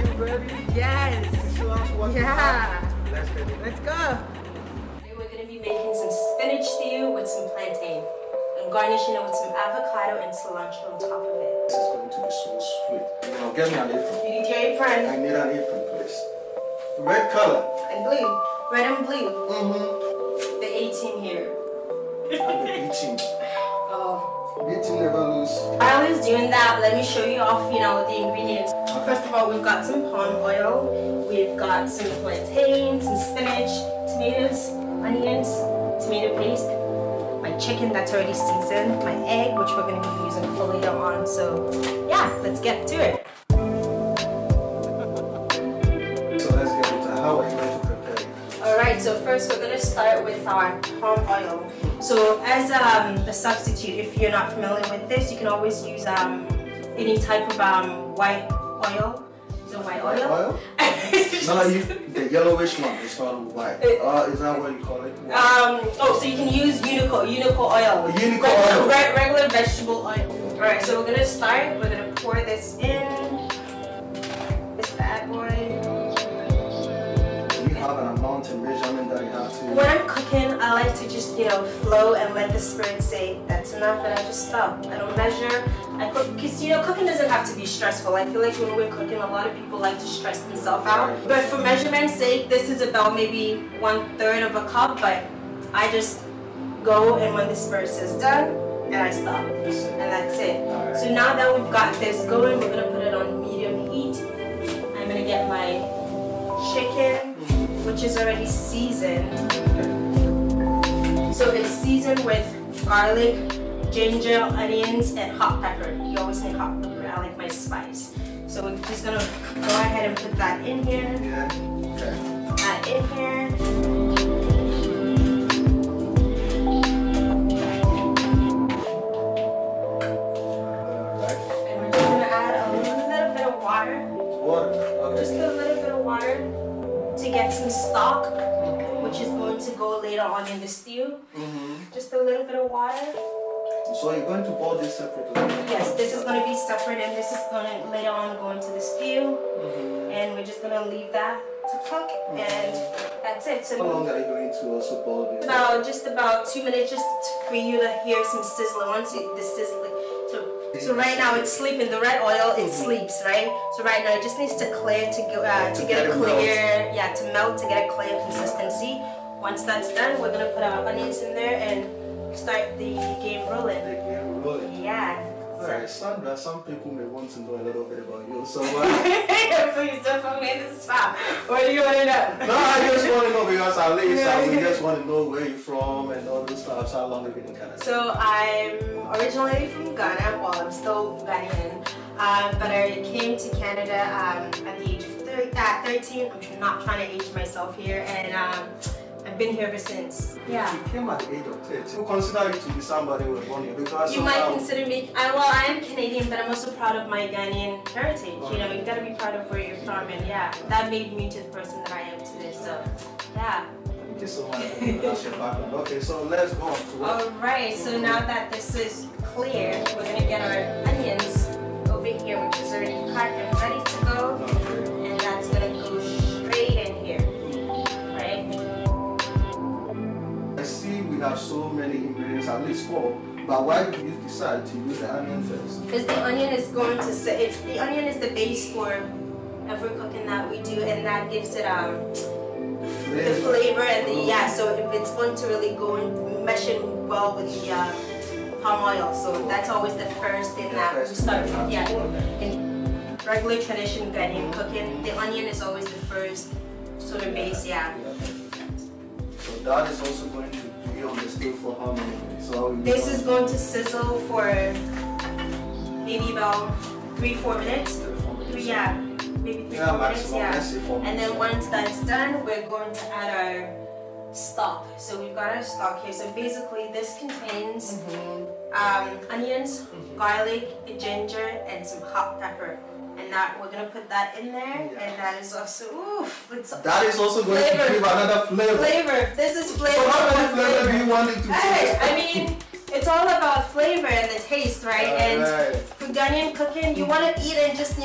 You ready? Yes. Show us what you have. Let's go. Let's go. Today we're going to be making some spinach stew with some plantain and garnishing it with some avocado and cilantro on top of it. This is going to be so sweet. Now get me an apron. You need your apron. I need an apron, please. Red color. And blue. Red and blue. Mm-hmm. The A-team here. And the B-team. Oh. While he's doing that, let me show you off, the ingredients. First of all, we've got some palm oil, we've got some plantain, some spinach, tomatoes, onions, tomato paste, my chicken that's already seasoned, my egg, which we're going to be using for later on. So yeah, let's get to it. So let's get into how we're going to prepare it. Alright, so first we're going to start with our palm oil. So as a substitute, if you're not familiar with this, you can always use any type of white oil. No white oil? No, the yellowish one, it's not white. Is that what you call it? White. So you can use Unico oil. Unico oil. Regular vegetable oil. Alright, so we're going to start. We're going to pour this in. This bad boy. Have an amount and measurement that you have to. When I'm cooking, I like to just flow and let the spirit say that's enough, and I just stop. I don't measure. I cook because cooking doesn't have to be stressful. I feel like when we're cooking, a lot of people like to stress themselves out. But for measurement's sake, this is about maybe 1/3 of a cup. But I just go, and when the spirit says done, and I stop, and that's it. Right. So now that we've got this going, we're gonna put it on medium heat. I'm gonna get my chicken, which is already seasoned. So it's seasoned with garlic, ginger, onions, and hot pepper. You always need hot pepper. I like my spice. So we're just gonna go ahead and put that in here. Yeah. Okay. Put that in here. And we're just gonna add a little bit of water. Water? Okay. Just a little bit of water to get some stock, which is going to go later on in the stew. Just a little bit of water. So you're going to boil this separately? Yes, this is going to be separate, and this is going to later on go into the stew. And we're just going to leave that to cook, and that's it. So how long are you going to also boil it? Just about 2 minutes, just for you to hear some sizzling. So right now it's sleeping. The red oil, it sleeps, right? So right now it just needs to clear to get a clear, to melt, to get a clear consistency. Once that's done, we're gonna put our onions in there and start the game rolling. The game rolling. Yeah. Alright, Sandra. Some people may want to know a little bit about you. So please don't put me in the spot. What do you want to know? No, I just want to know because I live. We just want to know where you're from and all this stuff. So how long have you been in Canada? So I'm originally from Ghana. Well, I'm still Ghanaian, but I came to Canada at the age of 13. I'm not trying to age myself here, and I've been here ever since. Yeah. You came at the age of 30. You consider it to be somebody who was born here because you might consider me. I am Canadian, but I'm also proud of my Ghanaian heritage. Right. You gotta be proud of where you're from, and that made me to the person that I am today. So, yeah. Thank you so much. That's your background. Okay, so let's go on to it. All right. So now that this is clear, we're gonna get our onions over here, which is already cut and ready to go, and that's gonna go straight in here. Have so many ingredients, at least 4, but why did you decide to use the onion first? Because the onion is going to sit, the onion is the base for every cooking that we do, and that gives it the flavor and the, so it's going to really go and mesh in well with the palm oil, so that's always the first thing that we start with. In regular tradition Ghanaian cooking, the onion is always the first sort of base, So that is also going to on the stew for how many minutes? So this is going to sizzle for maybe about 3-4 minutes. 3-4 minutes. Maybe 3-4 minutes. And then once that's done, we're going to add our stock. So we've got our stock here. So basically, this contains onions, garlic, ginger, and some hot pepper. And that we're gonna put that in there, and that is also going to give another flavor. This is flavor. So how many flavor do you want it to be? It's all about flavor and the taste, right? For Ghanaian cooking, you want to eat and just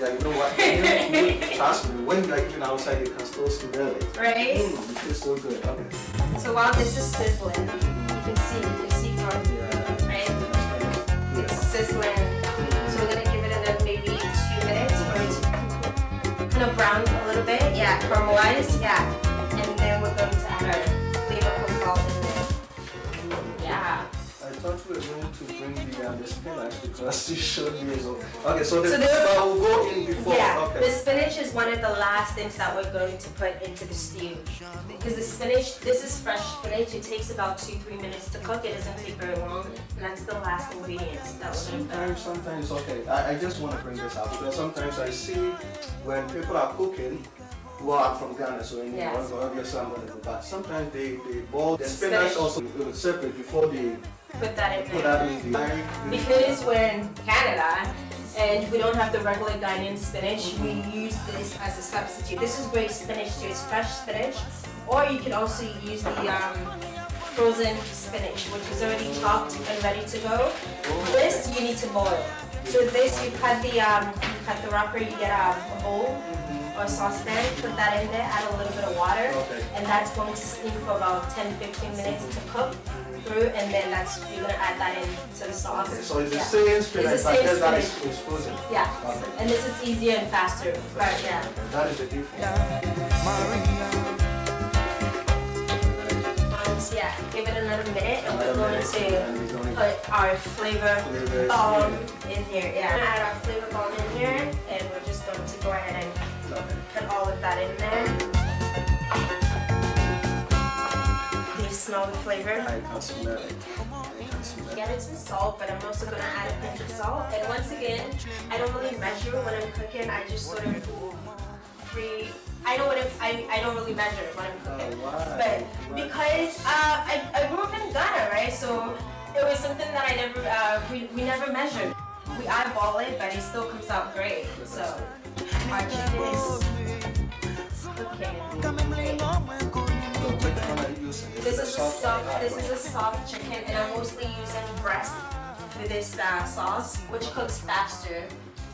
like, you know what? Trust me, when you are even outside, you can still smell it. Right? Mm, it feels so good. Okay. So while this is sizzling, you can see from here, right? Yeah. It's sizzling. So we're gonna give it another maybe 2 minutes for it to kind of brown a little bit. Yeah, caramelize. Yeah, and then we're going to add our flavorful salt in there. Yeah. I thought we were going to bring the spinach because you showed me. Okay, so the spinach will go in before. Yeah, okay. The spinach is one of the last things that we're going to put into the stew. Because the spinach, this is fresh spinach, it takes about 2-3 minutes to cook. It doesn't take very long, and that's the last ingredient that we're going to put. Sometimes, okay, I just want to bring this up because sometimes I see when people are cooking, well, I'm from Ghana, so in obviously I'm going to go back. Sometimes they boil the spinach also separate before they put that in there. Because we're in Canada and we don't have the regular Ghanaian spinach, we use this as a substitute. This is great spinach too, it's fresh spinach. Or you can also use the frozen spinach, which is already chopped and ready to go. This you need to boil. So this you cut the wrapper, you get a bowl or saucepan, put that in there, add a little bit of water, and that's going to steam for about 10-15 minutes to cook through, and then you're going to add that into the sauce. Okay, so it's the same spinach, it's the same spinach. That is frozen. Yeah, okay. And this is easier and faster, right? Yeah. That is the difference. Give it another minute, and we're going to put our flavor balm in here. Yeah, we're going to add our flavor balm in here, and we're just going to go ahead and put all of that in there. Do you smell the flavor? I can smell it. Yeah, it's with salt, but I'm also going to add a pinch of salt. And once again, I don't really measure when I'm cooking. I just sort of I don't really measure when I'm cooking. But because I grew up in Ghana, right? So it was something that I never we never measured. We eyeball it, but it still comes out great. So. Watch this. Okay. This is a soft chicken, and I'm mostly using breast for this sauce, which cooks faster.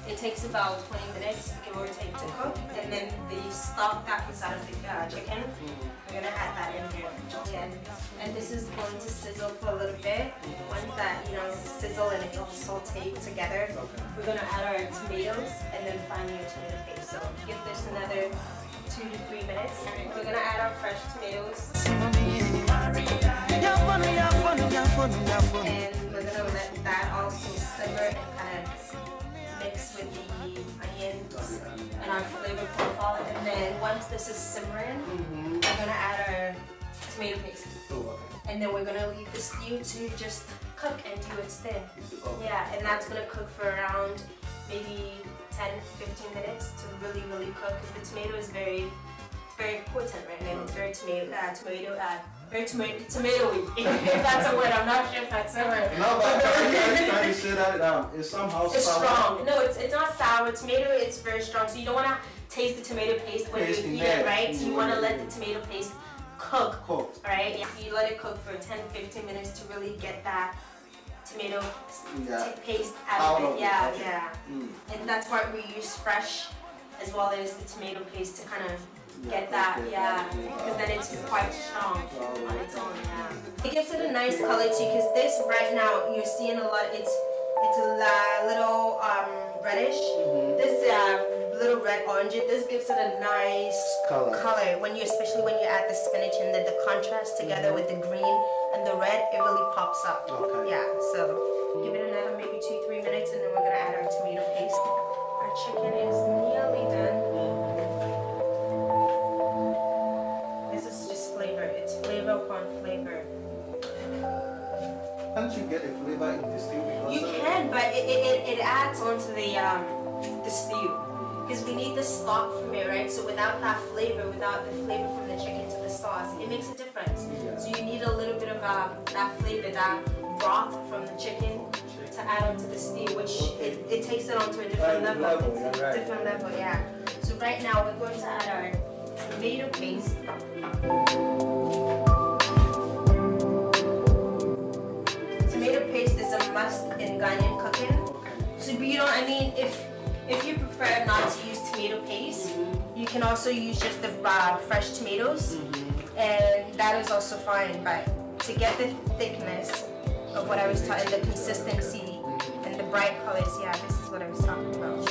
It takes about 20 minutes, give or take, to cook, and then the stock that comes out of the chicken, we're gonna add that in here. And this is going to sizzle for a little bit. Once that sizzle and it's all sauteed together, we're gonna add our tomatoes and then finally our tomato paste. So give this another 2 to 3 minutes. We're gonna add our fresh tomatoes, and we're gonna let that also simmer and kind of mix with the onions and our flavor profile, and then once this is simmering, we're gonna add our tomato paste. And then we're gonna leave the stew to just cook and do its thing. Yeah, and that's gonna cook for around maybe 10-15 minutes to really, really cook, because the tomato is very potent right now. It's very tomatoey. If that's a word, I'm not sure if that's a word. No, but every time you say that, it's somehow sour. It's strong. No, it's not sour. Tomato is very strong, so you don't want to taste the tomato paste when you eat it, right? So you want to let the tomato paste cook, right? Yeah. So you let it cook for 10-15 minutes to really get that tomato paste out of it. And that's why we use fresh as well as the tomato paste to kind of get that, because then it's quite strong on its own. It gives it a nice color too, because this right now you're seeing a lot. It's a little reddish. This little red orange. This gives it a nice color when you, especially when you add the spinach and the contrast together with the green and the red, it really pops up. Yeah. So give it another maybe 2-3 minutes, and then we're gonna add our tomato paste. Our chicken is nearly done. Can't you get a flavor in the stew? Because you can, but it adds onto the stew, because we need the stock from it, right? So without that flavor, without the flavor from the chicken to the sauce, it makes a difference. So you need a little bit of that flavor, that broth from the chicken to add onto the stew, which it takes it onto a different level. It's a different level, So right now we're going to add our tomato paste. Tomato paste is a must in Ghanaian cooking. So, but if If you prefer not to use tomato paste, you can also use just the fresh tomatoes, and that is also fine. But to get the thickness of what I was talking, the consistency and the bright colors, yeah, this is what I was talking about.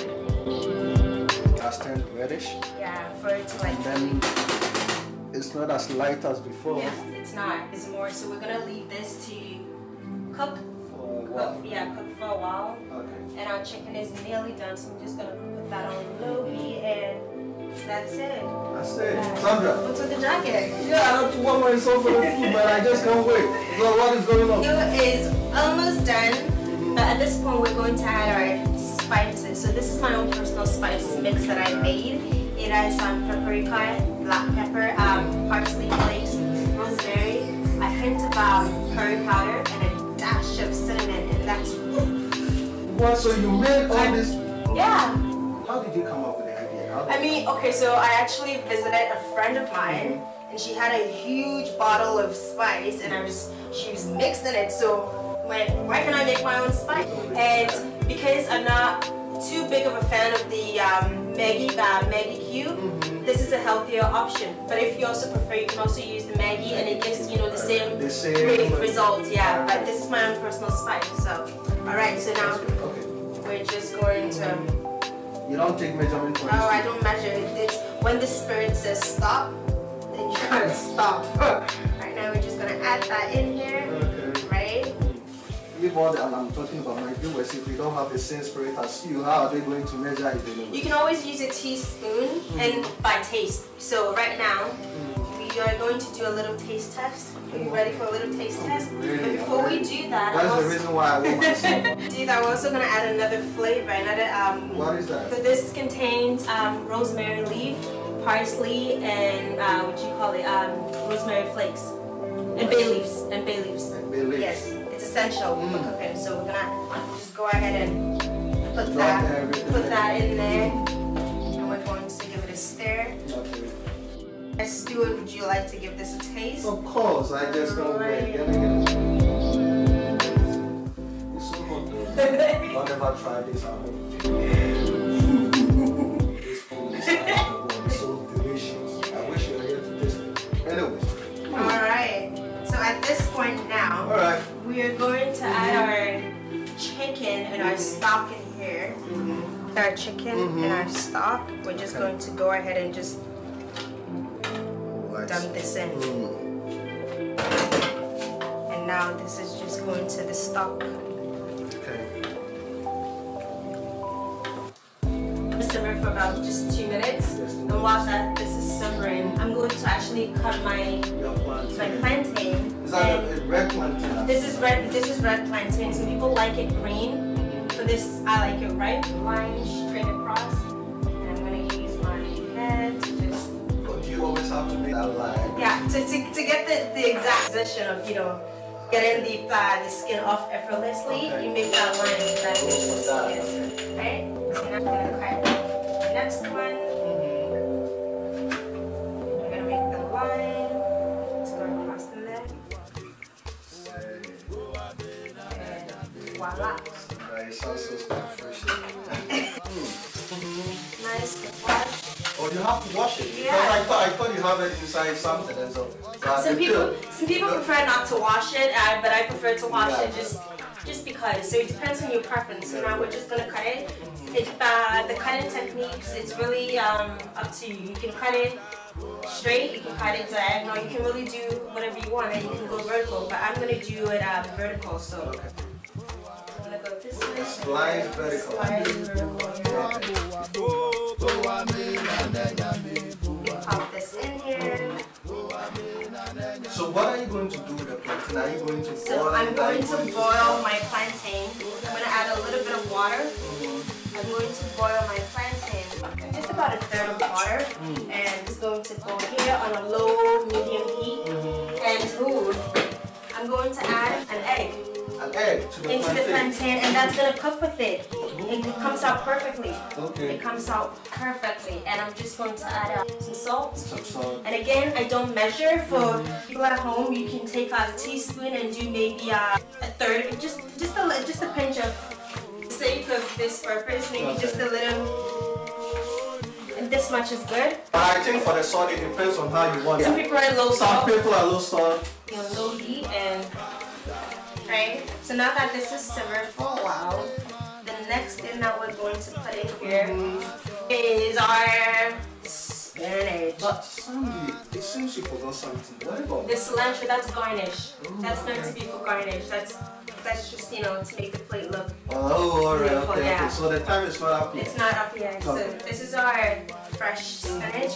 Custard reddish. Yeah, for it to like. And then it's not as light as before. Yes, it's not. It's more. So we're gonna leave this to cook. Cook for a while. Okay. And our chicken is nearly done, so I'm just gonna put that on low heat, and that's it. That's it. Sandra, what's with the jacket? Yeah, I don't want myself for the food, but I just can't wait. So what is going on? It is almost done, but at this point we're going to add our spices. So this is my own personal spice mix that I made. It has paprika, black pepper, parsley flakes, rosemary, a hint about curry powder, and dash of cinnamon, and that's what. So you made all this? Yeah. How did you come up with the idea? I mean, okay, so I actually visited a friend of mine, and she had a huge bottle of spice, and she was mixing it. So why can't I make my own spice? And because I'm not too big of a fan of the Maggi cube, this is a healthier option. But if you also prefer, you can also use the Maggi, and it gives, you know, the same great result. Yeah, but this is my own personal spice. So, all right. So now we're just going to. You don't take measurement for this. No, I don't measure. It's when the spirit says stop, then you gotta stop. Right now, we're just gonna add that in here. Okay. Right. Leave all that I'm talking about my viewers. If we don't have the same spirit as you, how are they going to measure it anyway? You can always use a teaspoon and by taste. So right now we are going to do a little taste test. Are you ready for a little taste test? Really? But before we do that, that's the reason why I want myself. Do that. We're also going to add another flavor. What is that? So this contains rosemary leaf, parsley, and rosemary flakes and bay leaves. Yes. Essential for cooking, so we're gonna just go ahead and put that in there, and we're going to give it a stir. Okay. Stuart, would you like to give this a taste? Of course, I just don't wait. It's so good. I've never tried this at home. This food is so delicious. I wish you were here to taste it. Anyway. Alright, so at this point now, we are going to add our chicken and our stock in here. Our chicken and our stock. We're just going to go ahead and just dump this in. And now this is just going to the stock. Simmer for about just 2 minutes, and while this is simmering, I'm going to actually cut my plantain. Is that a red plantain? This is red plantain. Some people like it green. For this, I like it ripe. Line straight across, and I'm going to use my head to just. But you always have to make that line. Yeah, to get the exact position of, you know, getting the skin off effortlessly. You make that line. That makes sense. Right? So now I'm going to cut. Next one, we're going to make the line. It's going across the left. And voila. Nice, also fresh. Nice wash. Oh, you have to wash it? Yeah. Because I thought you have it inside something. And so some people prefer not to wash it, but I prefer to wash it just because. So it depends on your preference. So now we're just going to cut it. The cutting techniques, it's really up to you. You can cut it straight, you can cut it diagonal, you can really do whatever you want, and you can go vertical, but I'm going to do it vertical, so I'm going to go this way. Slice vertical. You can pop this in here. So what are you going to do with the plantain? Are you going to boil? So I'm going to boil my plantain. I'm going to add a little bit of water. I'm going to boil my plantain, just about 1/3 of water, and it's going to go here on a low, medium heat. And I'm going to add an egg. An egg to the into plantain. The plantain, and that's going to cook with it. It comes out perfectly. Okay. It comes out perfectly, and I'm just going to add some salt. And again, I don't measure. For people at home, you can take a teaspoon and do maybe 1/3, just a pinch of. For the sake of this purpose, maybe just a little, and this much is good. I think for the salt, it depends on how you want it. Some people are low salt. Some people are low salt. You know, low heat and, right? So now that this is simmered for a while, the next thing that we're going to put in here is our spinach. But Sandy, it seems you forgot something. What about the cilantro? That's garnish. Ooh, that's going to be for garnish. That's just, you know, to make the plate look beautiful. Okay, yeah. Okay. So the time is not up yet. It's not up yet. Okay. So this is our fresh spinach,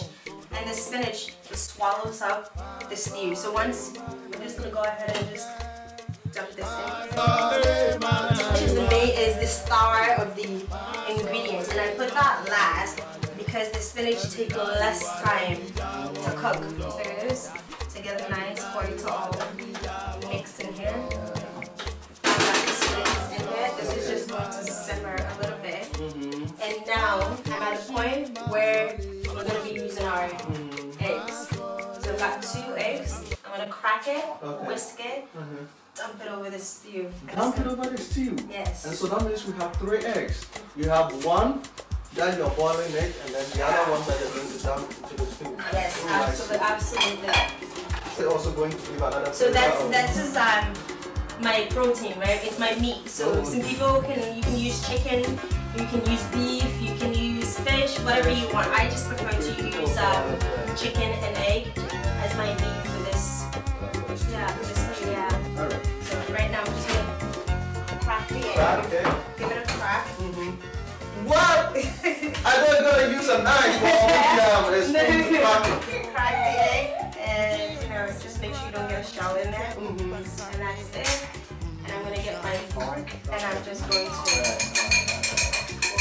and the spinach just swallows up the stew. So once, I'm just gonna go ahead and just dump this in. Which is the main, is the star of the ingredients, and I put that last because the spinach takes less time to cook. So it is to get a nice for it to all mix in here. This is just going to simmer a little bit, and now I'm at a point where we're going to be using our eggs. So I've got 2 eggs. I'm going to crack it, whisk it, dump it over the stew. Dump it over the stew? Yes. And so that means we have 3 eggs. You have one that you're boiling it, and then the other one that you're going to dump to the stew. Yes, absolutely, absolutely. They're also going to give another. So that's my protein, right? It's my meat. So some people you can use chicken, you can use beef, you can use fish, whatever you want. I just prefer to use chicken and egg as my meat for this. Yeah, for this thing, yeah. All right. So right now I'm just gonna crack the egg. Give it a crack. What? I don't gotta use a knife. Crack the egg and just make sure you don't get a shell in there. And that's it. And I'm gonna get my fork and I'm just going to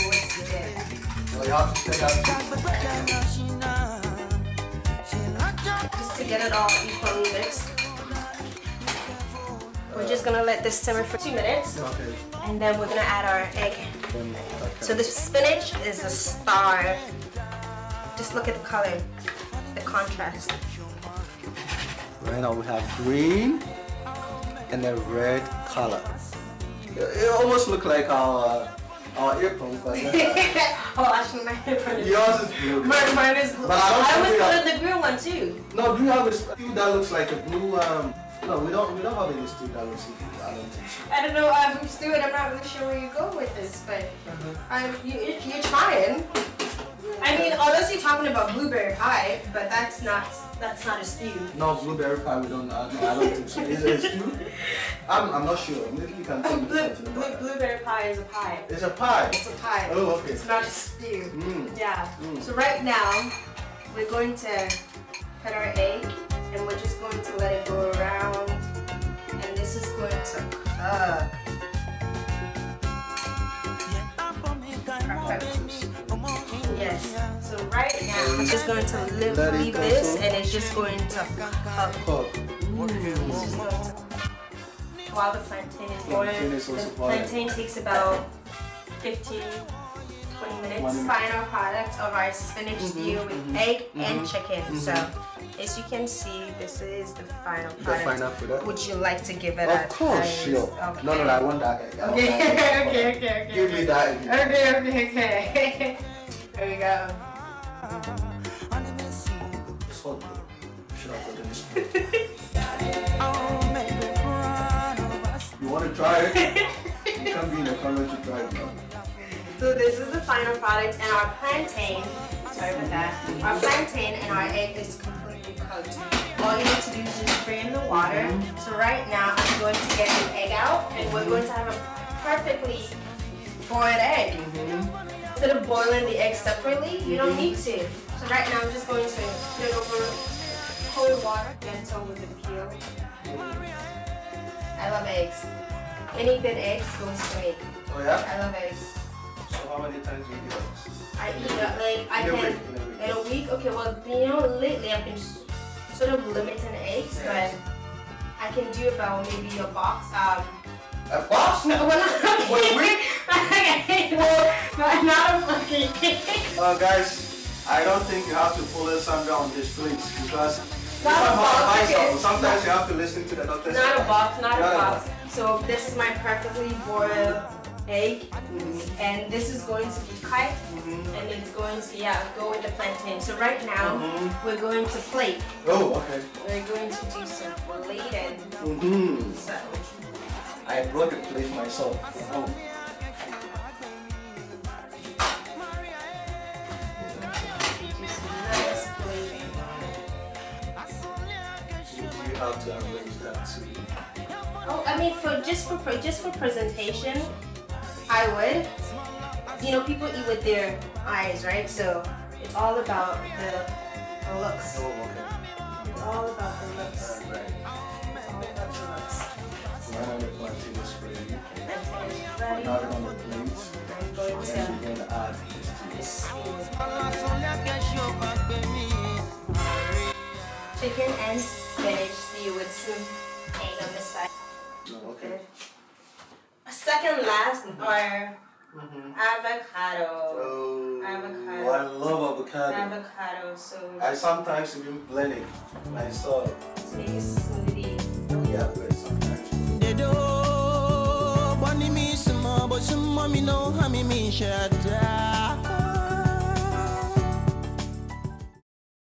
whisk it. Just to get it all equally mixed. We're just gonna let this simmer for 2 minutes. And then we're gonna add our egg. So the spinach is a star. Just look at the color, the contrast. Right now we have green and a red color. It almost looks like our apron. But oh, actually, my apron is yours is blue. Mine is blue. But I always wanted the green one too. No, do you have a stew that looks like a blue? No, we don't have any stew that looks like blue. I don't know. I'm Stuart. I'm not really sure where you go with this, but you're trying. I mean, unless you're talking about blueberry pie, but that's not a stew. No, blueberry pie, we don't. I don't think so. Is it a stew? I'm not sure. Maybe you can tell me something about that. Blueberry pie is a pie. It's a pie. It's a pie. Oh, okay. It's not a stew. Yeah. So right now, we're going to cut our egg, and we're just going to let it go around, and this is going to cook. Perfect. Yes. So right now, I'm just going to leave this, and it's just going to cook. While the plantain is boiling, the plantain takes about 15, 20 minutes. Final product of our spinach stew with egg and chicken. So, as you can see, this is the final product. The final product. Would you like to give it a taste? Sure. Okay. No, I want that egg. Okay. Give me that egg. Okay. There we go. So good. Should I put in this? You want to try it? You can't be in the corner to try it now. So this is the final product, and our plantain, sorry about that, our plantain and our egg is completely cooked. All you need to do is just strain the water. So right now I'm going to get the egg out, and we're going to have a perfectly boiled egg. Instead of boiling the egg separately, you don't need to. So right now I'm just going to put it over cold water, gentle with the peel. I love eggs. Any good eggs goes to me. Oh yeah? I love eggs. So how many times do you eat eggs? I eat like I can in a week. Okay, well, you know, lately I've been sort of limiting eggs, but I can do about maybe a box. A box? No, well, guys, I don't think you have to follow Sandra on this, please, because sometimes you have to listen to the doctor. Not a box, not a box. So this is my perfectly boiled egg and this is going to be cut and it's going to go with the plantain. So right now we're going to plate. Oh, okay. We're going to do some plating. So I brought the plate myself. Oh. How to arrange that too? Oh, I mean, just for presentation, I would. You know, people eat with their eyes, right? So it's all about the looks. Oh, okay. It's all about the looks. Right. It's all about the looks. Right on the plantain is ready. Right on the plate. I'm going to add this chicken and spinach stew with some egg on the side. Oh, okay. Second last are avocado. Oh, avocado. I love avocado. Avocado. So I sometimes even blend it. I saw it. It's a smoothie. Yeah, but sometimes.